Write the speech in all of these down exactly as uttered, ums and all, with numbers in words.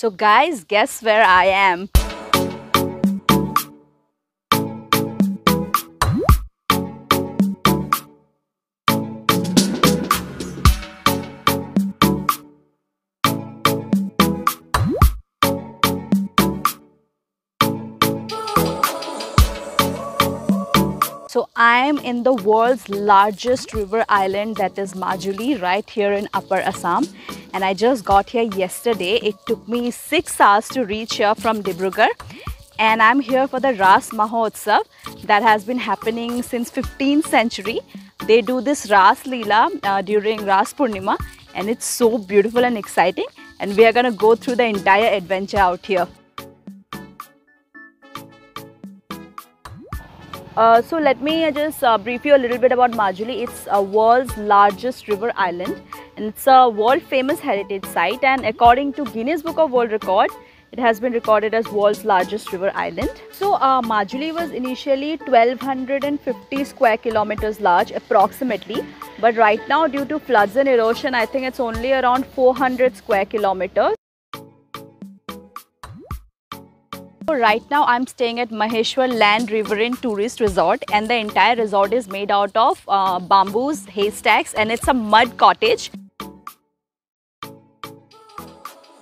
So guys, guess where I am? So I am in the world's largest river island, that is Majuli, right here in Upper Assam. And I just got here yesterday. It took me six hours to reach here from Dibrugarh. And I'm here for the Raas Mahotsav that has been happening since fifteenth century. They do this Raas Leela uh, during Raas Purnima. And it's so beautiful and exciting. And we are going to go through the entire adventure out here. Uh, so let me just uh, brief you a little bit about Majuli. It's a world's largest river island and it's a world famous heritage site, and according to Guinness Book of World Record, it has been recorded as world's largest river island. So uh, Majuli was initially twelve hundred fifty square kilometers large approximately, but right now due to floods and erosion, I think it's only around four hundred square kilometers. Right now I'm staying at Maheshwar Land Riverine Tourist Resort, and the entire resort is made out of uh, bamboos, haystacks, and it's a mud cottage.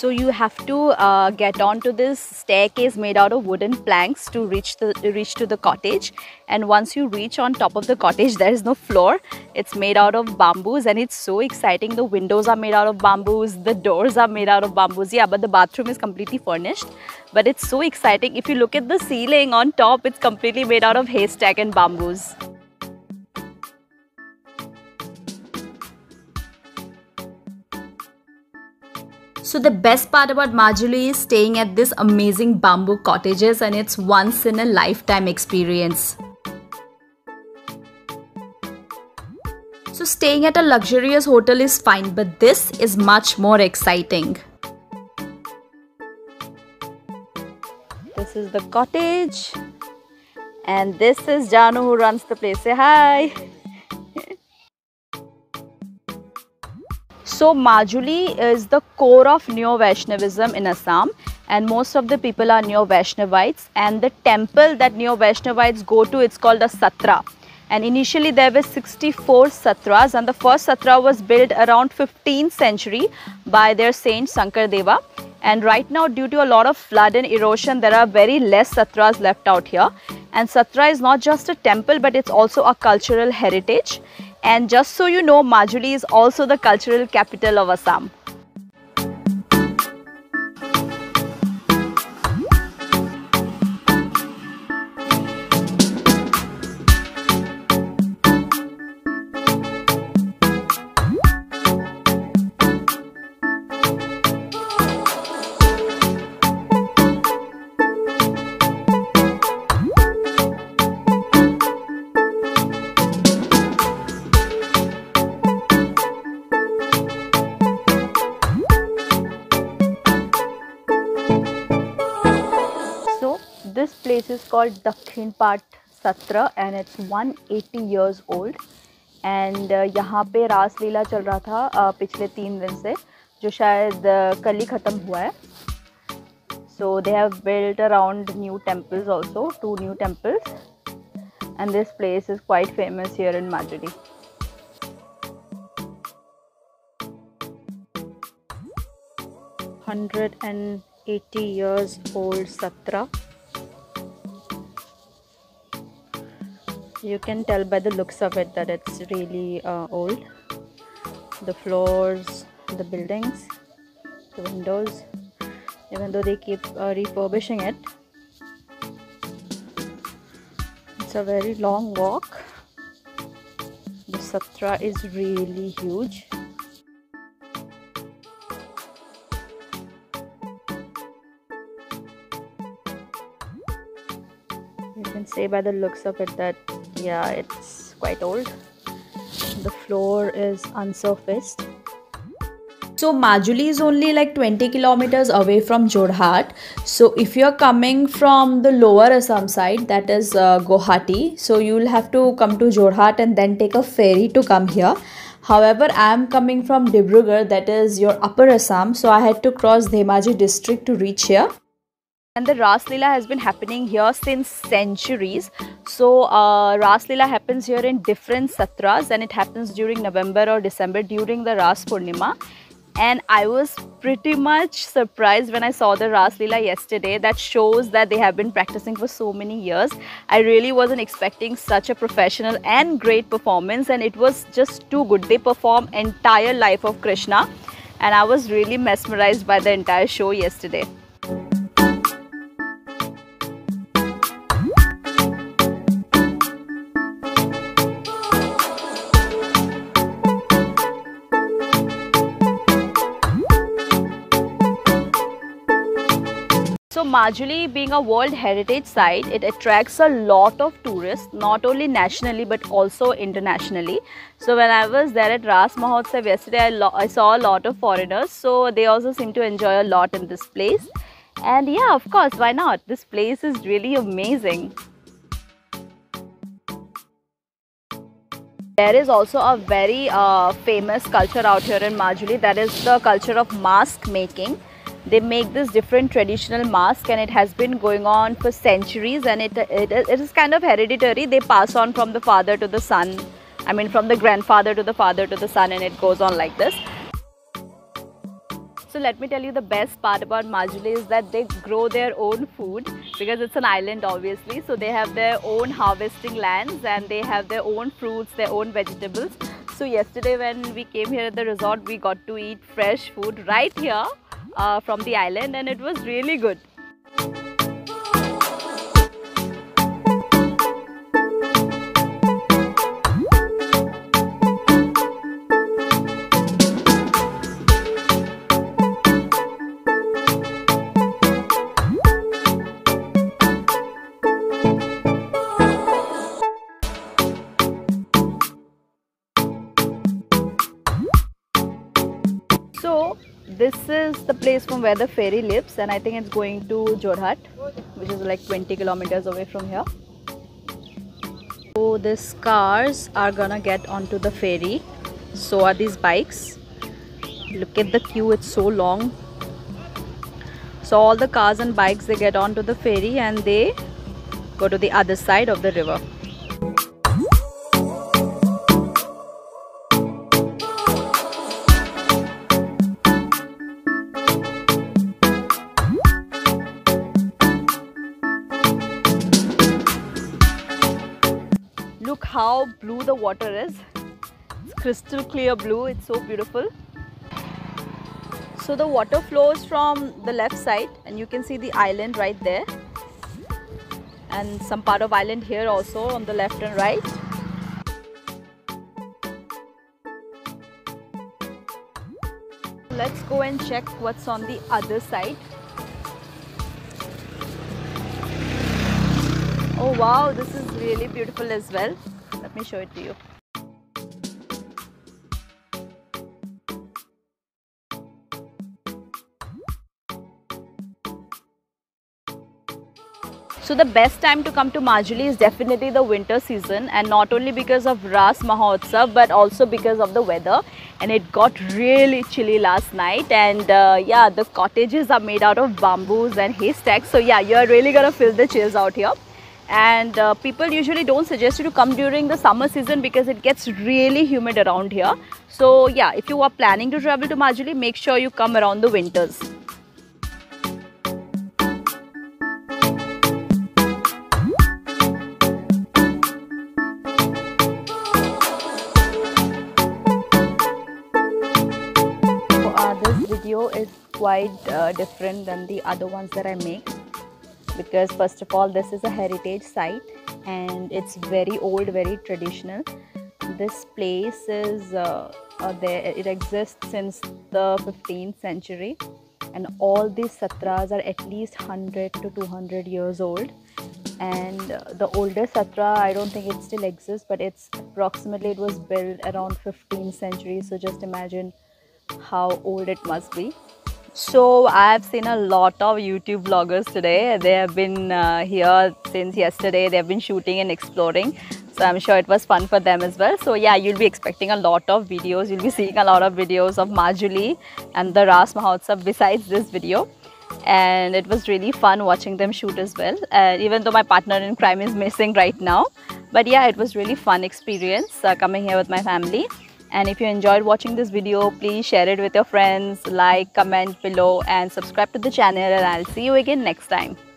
So you have to uh, get onto this staircase made out of wooden planks to reach the reach to the cottage, and once you reach on top of the cottage, there is no floor. It's made out of bamboos and it's so exciting. The windows are made out of bamboos, the doors are made out of bamboos, yeah, but the bathroom is completely furnished. But it's so exciting. If you look at the ceiling on top, it's completely made out of haystack and bamboos. So the best part about Majuli is staying at this amazing bamboo cottages, and it's once in a lifetime experience. So staying at a luxurious hotel is fine, but this is much more exciting. This is the cottage and this is Janu who runs the place. Say hi! So Majuli is the core of neo Vaishnavism in Assam, and most of the people are neo Vaishnavites, and the temple that neo Vaishnavites go to, it's called the satra. And initially there were sixty-four satras, and the first satra was built around fifteenth century by their saint Sankardeva. And right now due to a lot of flood and erosion, there are very less satras left out here. And satra is not just a temple, but it's also a cultural heritage. And just so you know, Majuli is also the cultural capital of Assam. This place is called Dakhine Pat satra and it's one hundred eighty years old. And यहाँ पे रास लीला चल रहा था पिछले तीन दिन से, जो शायद कल ही ख़त्म हुआ है. So they have built around new temples also, two new temples. And this place is quite famous here in Majuli. one hundred eighty years old satra. You can tell by the looks of it that it's really uh, old. The floors, the buildings, the windows, even though they keep uh, refurbishing it. It's a very long walk. The satra is really huge. You can say by the looks of it that, yeah, it's quite old. The floor is unsurfaced. So Majuli is only like twenty kilometers away from Jorhat. So if you're coming from the lower Assam side, that is uh, Guwahati, so you'll have to come to Jorhat and then take a ferry to come here. However, I am coming from Dibrugarh, that is your upper Assam, so I had to cross Dhemaji district to reach here. And the Raas Leela has been happening here since centuries. So uh, Raas Leela happens here in different satras, and it happens during November or December during the Raas Purnima. And I was pretty much surprised when I saw the Raas Leela yesterday. That shows that they have been practicing for so many years. I really wasn't expecting such a professional and great performance, and it was just too good. They perform entire life of Krishna, and I was really mesmerized by the entire show yesterday. So Majuli being a World Heritage Site, it attracts a lot of tourists, not only nationally but also internationally. So when I was there at Raas Mahotsav yesterday, I, I saw a lot of foreigners, so they also seem to enjoy a lot in this place. And yeah, of course, why not? This place is really amazing. There is also a very uh, famous culture out here in Majuli, that is the culture of mask making. They make this different traditional mask, and it has been going on for centuries, and it, it, it is kind of hereditary. They pass on from the father to the son, I mean from the grandfather to the father to the son, and it goes on like this. So let me tell you, the best part about Majuli is that they grow their own food, because it's an island obviously. So they have their own harvesting lands, and they have their own fruits, their own vegetables. So yesterday when we came here at the resort, we got to eat fresh food right here. Uh, from the island, and it was really good. So this is the place from where the ferry lives, and I think it's going to Jorhat, which is like twenty kilometers away from here. So these cars are gonna get onto the ferry. So are these bikes. Look at the queue, it's so long. So all the cars and bikes, they get onto the ferry and they go to the other side of the river. Look how blue the water is. It's crystal clear blue. It's so beautiful. So the water flows from the left side, and you can see the island right there, and some part of island here also on the left and right. Let's go and check what's on the other side. Oh wow, this is really beautiful as well. Let me show it to you. So the best time to come to Majuli is definitely the winter season, and not only because of Raas Mahotsav but also because of the weather. And it got really chilly last night, and uh, yeah, the cottages are made out of bamboos and haystacks. So yeah, you're really gonna feel the chills out here. And uh, people usually don't suggest you to come during the summer season because it gets really humid around here. So yeah, if you are planning to travel to Majuli, make sure you come around the winters. Uh, this video is quite uh, different than the other ones that I make. Because first of all, this is a heritage site, and it's very old, very traditional. This place is uh, uh, there; it exists since the fifteenth century, and all these satras are at least one hundred to two hundred years old. And uh, the older satra, I don't think it still exists, but it's approximately, it was built around fifteenth century. So just imagine how old it must be. So I've seen a lot of YouTube vloggers today. They have been uh, here since yesterday. They have been shooting and exploring. So I'm sure it was fun for them as well. So yeah, you'll be expecting a lot of videos. You'll be seeing a lot of videos of Majuli and the Raas Mahotsav besides this video. And it was really fun watching them shoot as well. And uh, even though my partner in crime is missing right now. But yeah, it was really fun experience uh, coming here with my family. And if you enjoyed watching this video, please share it with your friends, like, comment below and subscribe to the channel, and I'll see you again next time.